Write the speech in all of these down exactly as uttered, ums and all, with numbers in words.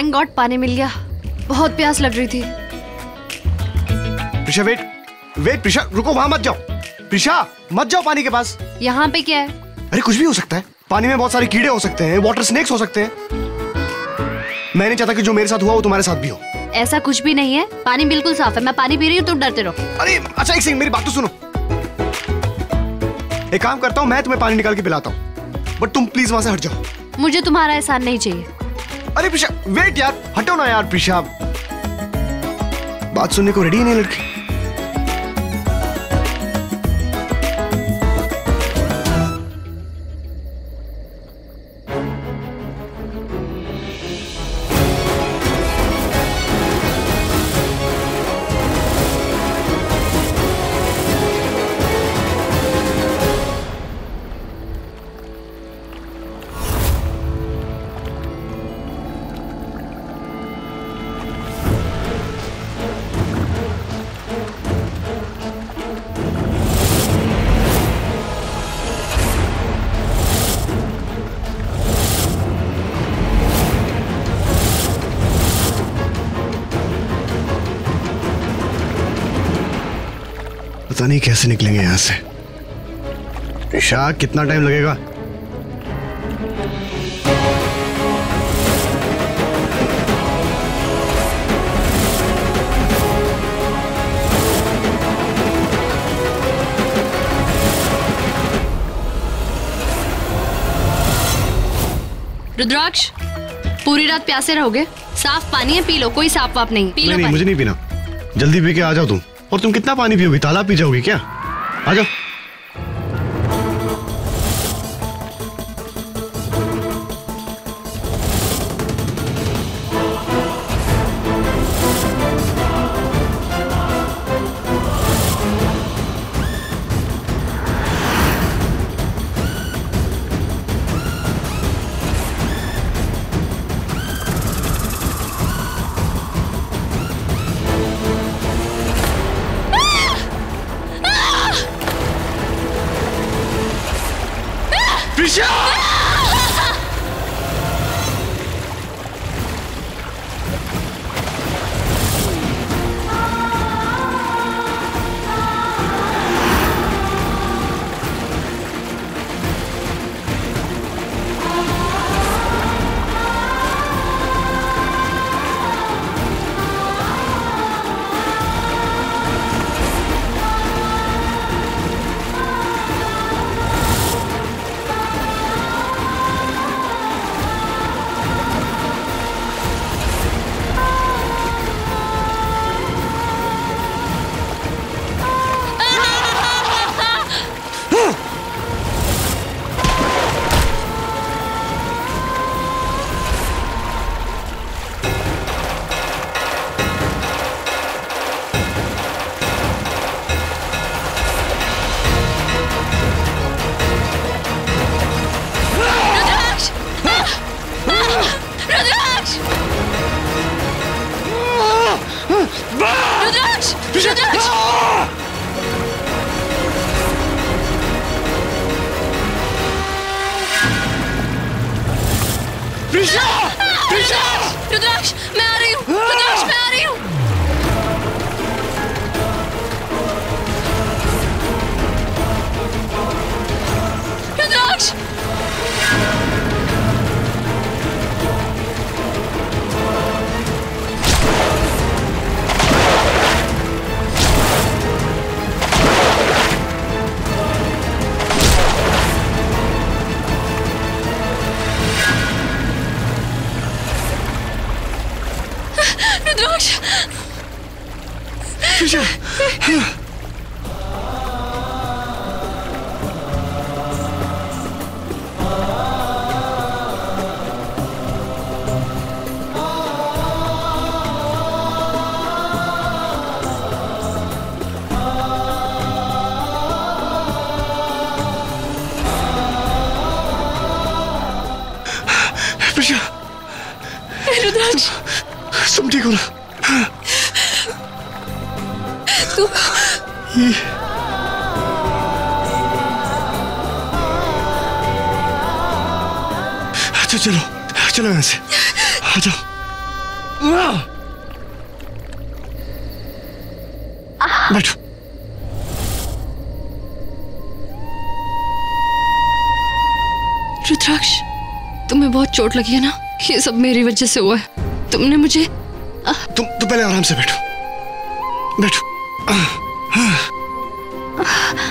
Thank God पानी मिल गया, बहुत प्यास लग रही थी। प्रीशा वेट वेट, प्रीशा रुको, वहाँ मत जाओ। प्रीशा मत जाओ पानी के पास। यहाँ पे क्या है? अरे कुछ भी हो सकता है, पानी में बहुत सारे कीड़े हो सकते हैं, वाटर स्नेक्स हो सकते हैं। मैं नहीं चाहता कि जो मेरे साथ हुआ वो तुम्हारे साथ भी हो। ऐसा कुछ भी नहीं है, पानी बिल्कुल साफ है। मैं पानी पी रही हूँ, तुम डरते रहो। अरे अच्छा एक सेकंड, मेरी बात तो सुनो। एक काम करता हूँ, मैं तुम्हें पानी निकाल के पिलाता हूँ, बट तुम प्लीज वहाँ से हट जाओ। मुझे तुम्हारा एहसान नहीं चाहिए। अरे प्रीशा वेट यार, हटो ना यार। प्रीशा बात सुनने को रेडी नहीं लड़की। पता नहीं कैसे निकलेंगे यहाँ से। प्रीशा कितना टाइम लगेगा? रुद्राक्ष पूरी रात प्यासे रहोगे? साफ पानी है, पी लो, कोई सांप वाप नहीं। पी लो। नहीं, नहीं, मुझे नहीं पीना, जल्दी पी के आ जाओ तुम। और तुम कितना पानी पियोगी? तालाब पी जाओगी क्या? आ जाओ। चलो चलो यहाँ से आ जाओ। बैठो। रुद्राक्ष, तुम्हें बहुत चोट लगी है ना? ये सब मेरी वजह से हुआ है। तुमने मुझे आ... तुम तो पहले आराम से बैठो बैठो। आ, आ, आ,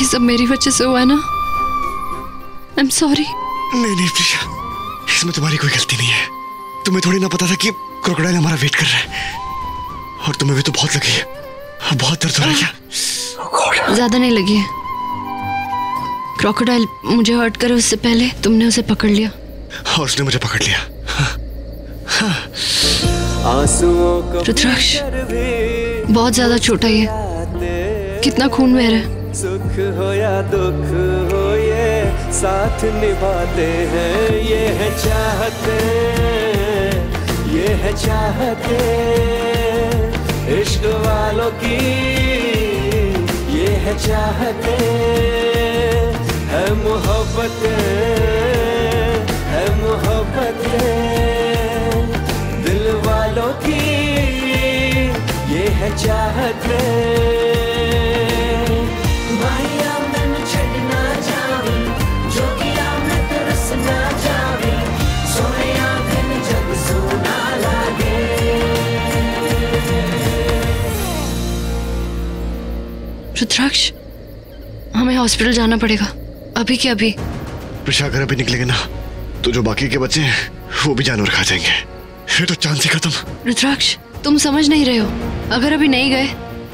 ये सब मेरी वजह से हुआ है ना? I am sorry. नहीं नहीं प्रीशा, इसमें तुम्हारी कोई गलती नहीं है। तुम्हें थोड़ी ना पता था कि क्रोकोडाइल हमारा वेट कर रहा है। और तुम्हें भी तो बहुत लगी है, बहुत दर्द हो रहा है क्या? ज्यादा नहीं लगी है। क्रोकोडाइल मुझे हर्ट करे उससे पहले तुमने उसे पकड़ लिया। और उसने मुझे पकड़ लिया। हाँ, हाँ। रुद्राक्ष, बहुत ज्यादा छोटा है। कितना खून बह रहा है। सुख हो या दुख हो ये साथ निभाते हैं। ये है चाहते, ये है चाहते इश्क वालों की। ये है चाहते है मोहब्बत, है मोहब्बत दिल वालों की। ये है चाहते रुद्राक्ष, हमें हॉस्पिटल जाना पड़ेगा अभी के अभी। प्रीशा, अगर अभी निकलेंगे ना तो जो बाकी के बच्चे हैं वो भी जानवर खा जाएंगे। ये तो चांस ही खत्म। रुद्राक्ष, तुम समझ नहीं रहे हो। अगर अभी नहीं गए,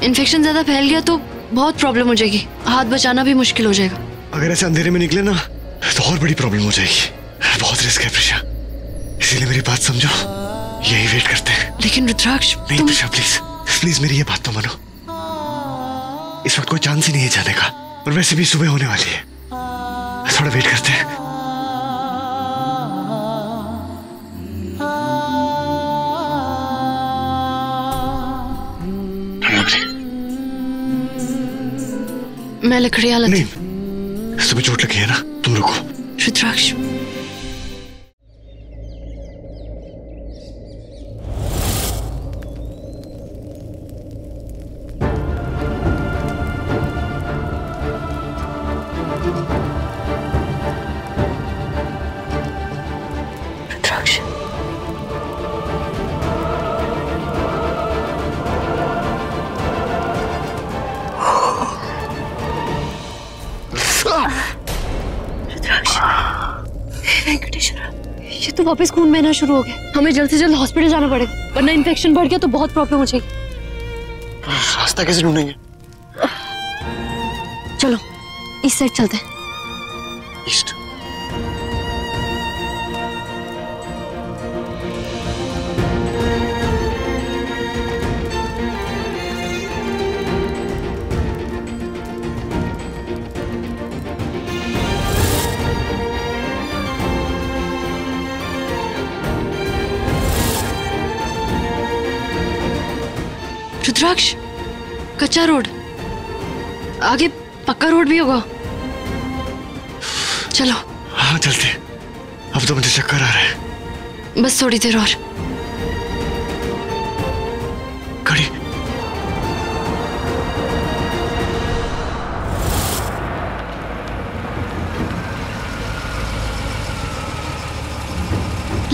इन्फेक्शन ज्यादा फैल गया तो बहुत प्रॉब्लम हो जाएगी। हाथ बचाना भी मुश्किल हो जाएगा। अगर ऐसे अंधेरे में निकले ना तो और बड़ी प्रॉब्लम हो जाएगी। बहुत रिस्क है प्रीशा, इसीलिए मेरी बात समझो। यही वेट करते हैं। लेकिन रुद्राक्ष, नहीं प्रीशा, प्लीज प्लीज मेरी ये बात तो मानो। इस वक्त कोई चांस ही नहीं है जाने का, और वैसे भी सुबह होने वाली है। थोड़ा वेट करते हैं। मैं लकड़ियां लाती हूं। नहीं, तुम्हें चोट लगी है ना, तुम रुको। रुद्राक्ष, ये तो वापस खून बहना शुरू हो गया। हमें जल्द से जल्द हॉस्पिटल जाना पड़ेगा, वरना इन्फेक्शन बढ़ गया तो बहुत प्रॉब्लम हो जाएगी। रास्ता कैसे ढूंढेंगे? चलो इस साइड चलते हैं। ईस्ट। रुद्राक्ष, कच्चा रोड, आगे पक्का रोड भी होगा। चलो। हाँ चलते। अब तो मुझे चक्कर आ रहा है। बस थोड़ी देर और। खड़ी।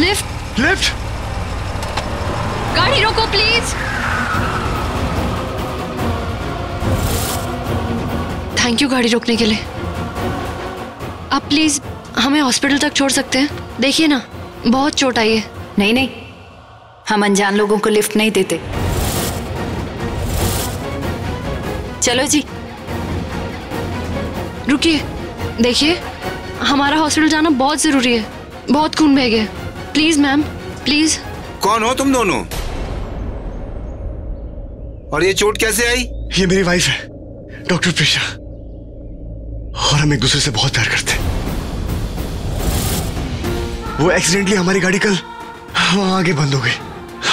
Lift lift. गाड़ी रोको प्लीज। थैंक यू गाड़ी रोकने के लिए। आप प्लीज हमें हॉस्पिटल तक छोड़ सकते हैं? देखिए ना, बहुत चोट आई है। नहीं नहीं, हम अनजान लोगों को लिफ्ट नहीं देते। चलो जी। रुकिए, देखिए हमारा हॉस्पिटल जाना बहुत जरूरी है। बहुत खून बह गया। Please ma'am, please. कौन हो तुम दोनों? और ये चोट कैसे आई? ये मेरी वाइफ है, डॉक्टर प्रीशा, और हम एक दूसरे से बहुत प्यार करते हैं। वो एक्सीडेंटली हमारी गाड़ी कल वहां आगे बंद हो गई,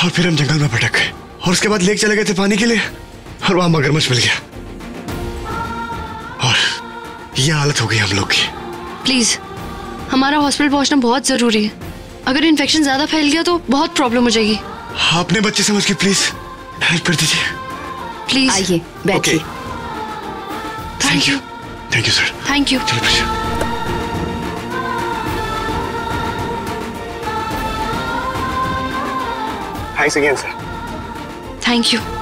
और फिर हम जंगल में भटक गए, और उसके बाद लेक चले गए थे पानी के लिए, और वहां मगरमच्छ मिल गया, और ये हालत हो गई हम लोग की। प्लीज, हमारा हॉस्पिटल पहुंचना बहुत जरूरी है। अगर इन्फेक्शन ज्यादा फैल गया तो बहुत प्रॉब्लम हो जाएगी। आपने बच्चे समझ के प्लीज हेल्प कर दीजिए। प्लीज आइए बैठिए। Thank you. Thank you sir. Thank you. Thanks again sir. Thank you.